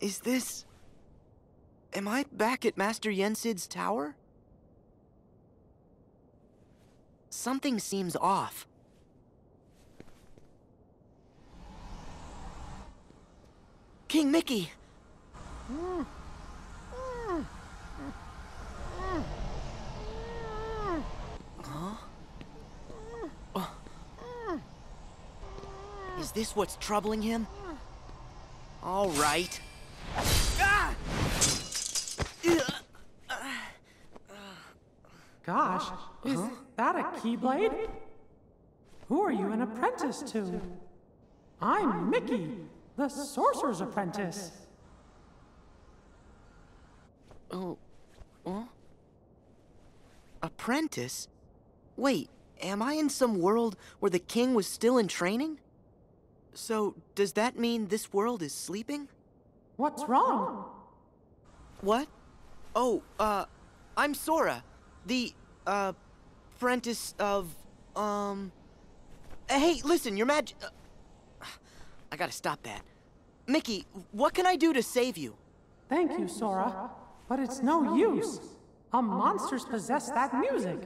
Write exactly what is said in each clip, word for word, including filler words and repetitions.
Is this... Am I back at Master Yen Sid's tower? Something seems off. King Mickey! Mm. Mm. Mm. Huh? Mm. Oh. Mm. Is this what's troubling him? All right. Gosh, is huh? that a keyblade? Who are you an apprentice to? I'm Mickey, the sorcerer's apprentice. Oh, huh? Apprentice? Wait, am I in some world where the king was still in training? So, does that mean this world is sleeping? What's wrong? What? Oh, uh, I'm Sora. The, uh, apprentice of, um... Hey, listen, your mag... Uh, I gotta stop that. Mickey, what can I do to save you? Thank, Thank you, Sora, Sora. But, it's but it's no, no use. use. A, a monster's possessed, possessed that music, music.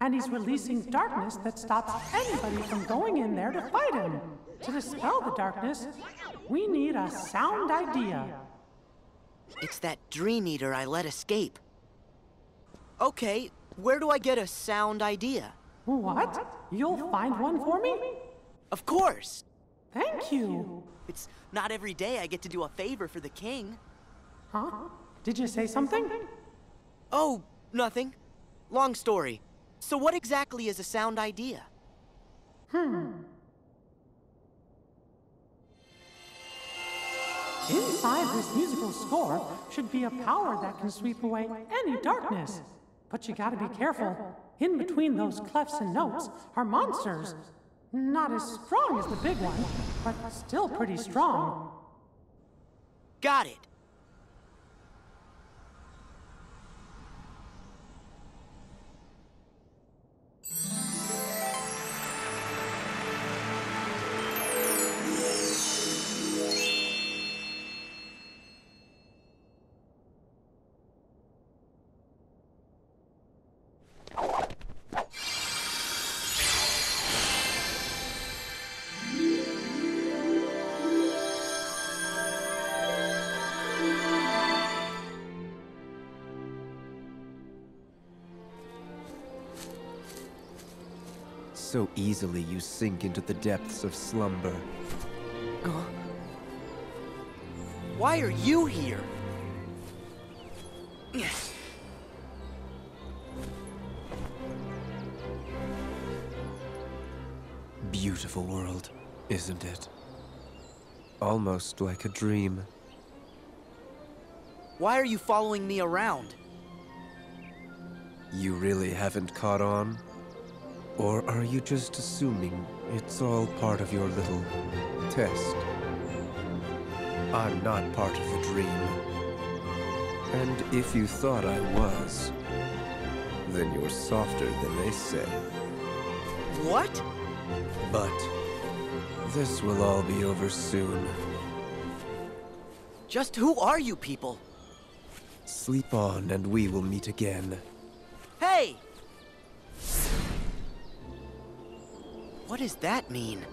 And he's, and he's releasing, releasing darkness, darkness that stops anybody from going in there to fight him. To dispel the darkness, we need a sound idea. It's that dream eater I let escape. Okay, where do I get a sound idea? What? You'll find one for me? Of course. Thank you. It's not every day I get to do a favor for the king. Huh? Did you say something? Oh, nothing. Long story. So what exactly is a sound idea? Hmm. Inside this musical score should be a power that can sweep away any darkness. But you gotta be careful. In between those clefts and notes are monsters. Not as strong as the big one, but still pretty strong. Got it. So easily you sink into the depths of slumber. Oh. Why are you here? Beautiful world, isn't it? Almost like a dream. Why are you following me around? You really haven't caught on? Or are you just assuming it's all part of your little test? I'm not part of the dream. And if you thought I was, then you're softer than they say. What? But this will all be over soon. Just who are you people? Sleep on and we will meet again. Hey! What does that mean?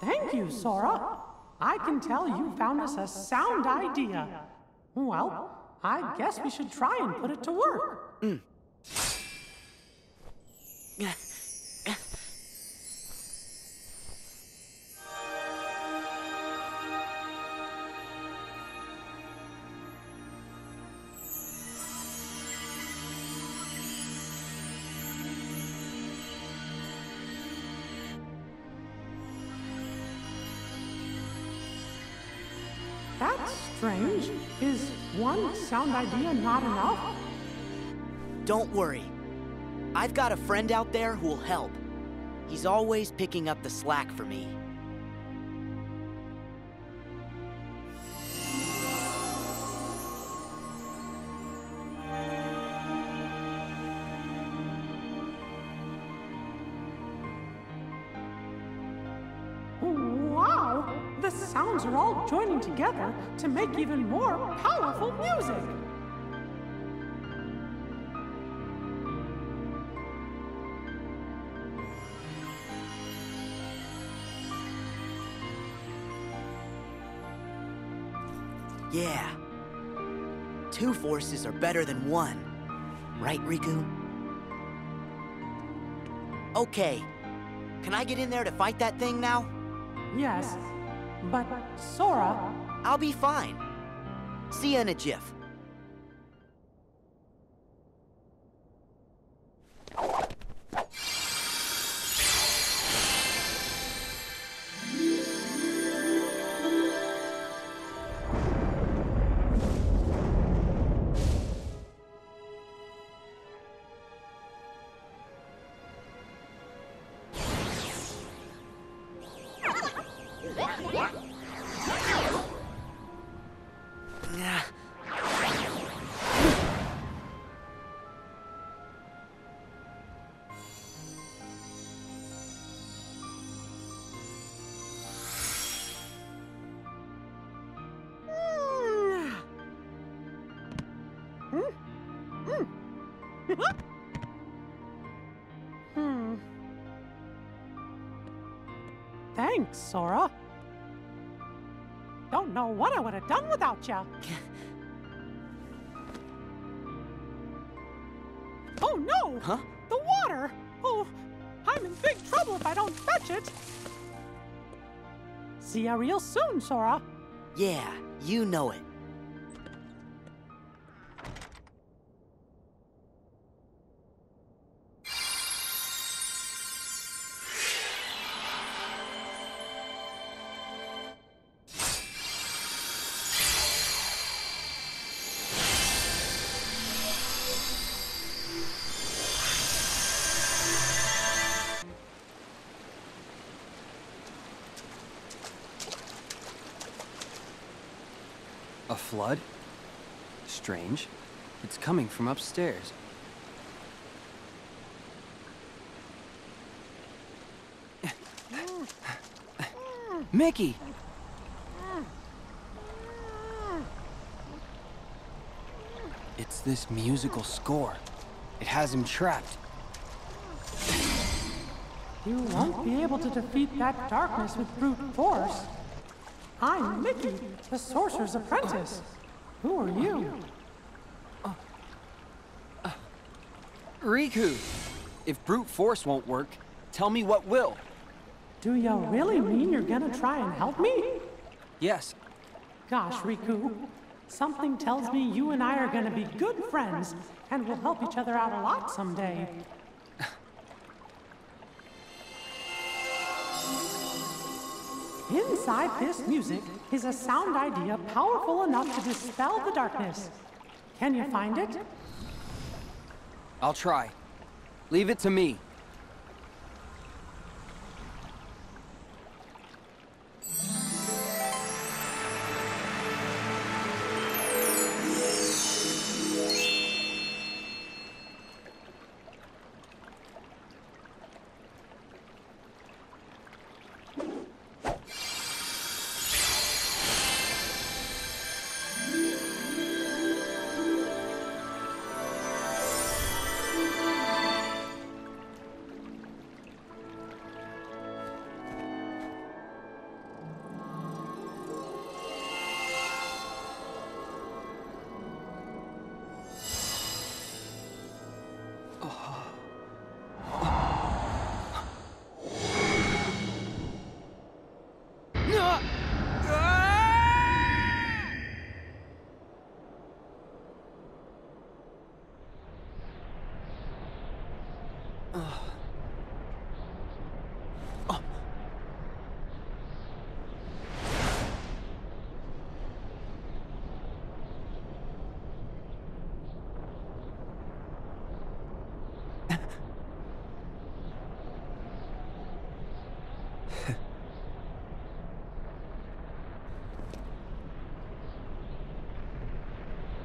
Thank you, Sora. I can tell you found us a sound idea. Well, I guess we should try and put it to work. Mm. That's strange. Is one sound idea not enough? Don't worry. I've got a friend out there who'll help. He's always picking up the slack for me. The sounds are all joining together to make even more powerful music. Yeah. Two forces are better than one. Right, Riku? Okay. Can I get in there to fight that thing now? Yes. But, Sora... I'll be fine. See you in a jiff. Hmm. Thanks, Sora. Don't know what I would have done without ya. Oh no! Huh? The water! Oh, I'm in big trouble if I don't fetch it. See ya real soon, Sora. Yeah, you know it. A flood? Strange. It's coming from upstairs. Mickey! It's this musical score. It has him trapped. You won't be able to defeat that darkness with brute force. I'm Mickey, the sorcerer's apprentice. Who are you? Uh, uh, Riku, if brute force won't work, tell me what will. Do you really mean you're gonna try and help me? Yes. Gosh, Riku, something tells me you and I are gonna be good friends and we'll help each other out a lot someday. Inside this music is a sound idea powerful enough to dispel the darkness. Can you find it? I'll try. Leave it to me.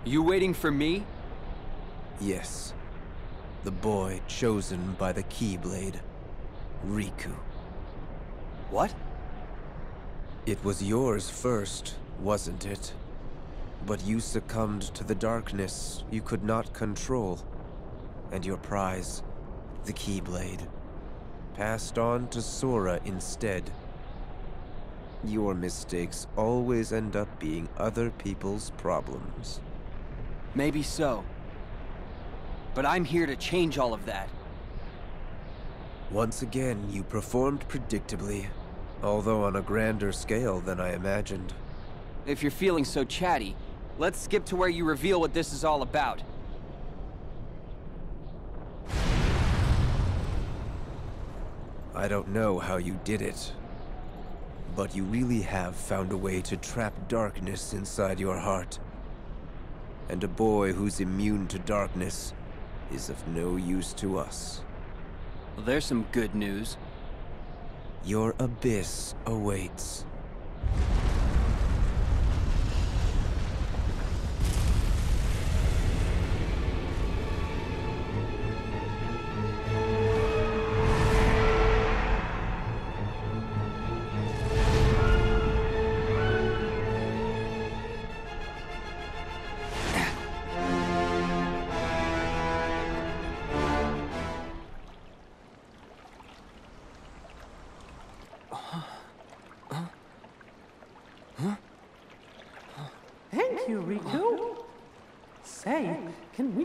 You waiting for me? Yes. The boy chosen by the Keyblade, Riku. What? It was yours first, wasn't it? But you succumbed to the darkness you could not control. And your prize, the Keyblade, passed on to Sora instead. Your mistakes always end up being other people's problems. Maybe so. But I'm here to change all of that. Once again, you performed predictably, although on a grander scale than I imagined. If you're feeling so chatty, let's skip to where you reveal what this is all about. I don't know how you did it, but you really have found a way to trap darkness inside your heart. And a boy who's immune to darkness is of no use to us. Well, there's some good news. Your abyss awaits.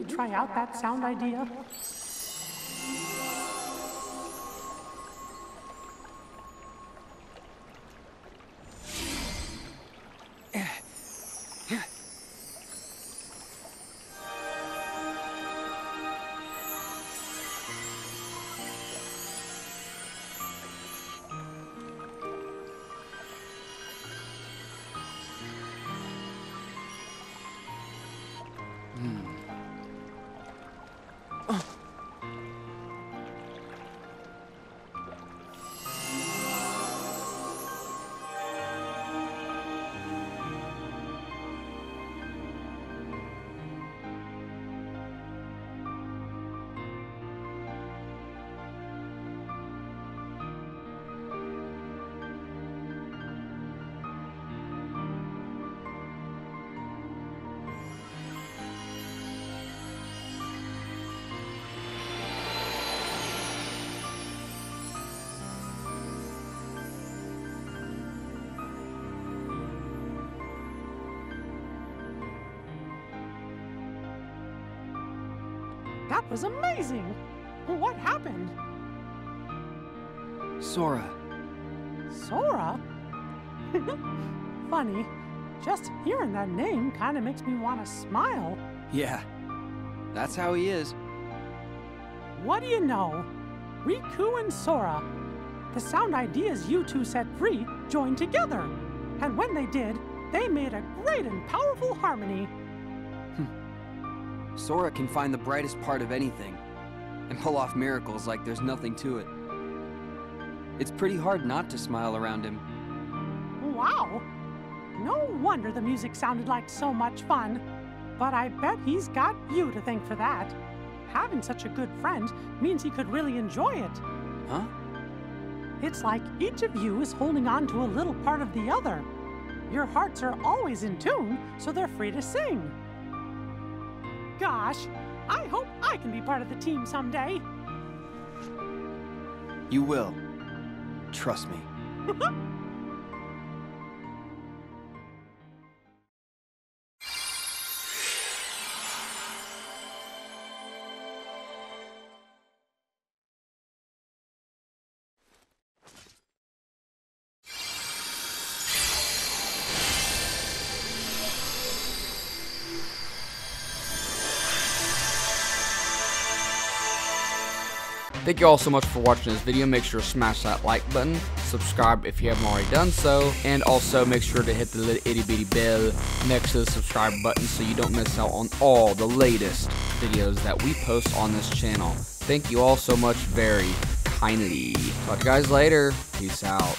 Try out that sound idea. Oh. That was amazing! What happened? Sora. Sora? Funny. Just hearing that name kind of makes me want to smile. Yeah, that's how he is. What do you know? Riku and Sora. The sound ideas you two set free joined together. And when they did, they made a great and powerful harmony. Sora can find the brightest part of anything and pull off miracles like there's nothing to it. It's pretty hard not to smile around him. Wow! No wonder the music sounded like so much fun. But I bet he's got you to thank for that. Having such a good friend means he could really enjoy it. Huh? It's like each of you is holding on to a little part of the other. Your hearts are always in tune, so they're free to sing. Gosh, I hope I can be part of the team someday. You will. Trust me. Thank you all so much for watching this video. Make sure to smash that like button, subscribe if you haven't already done so, and also make sure to hit the little itty bitty bell next to the subscribe button so you don't miss out on all the latest videos that we post on this channel. Thank you all so much very kindly. Talk to you guys later. Peace out.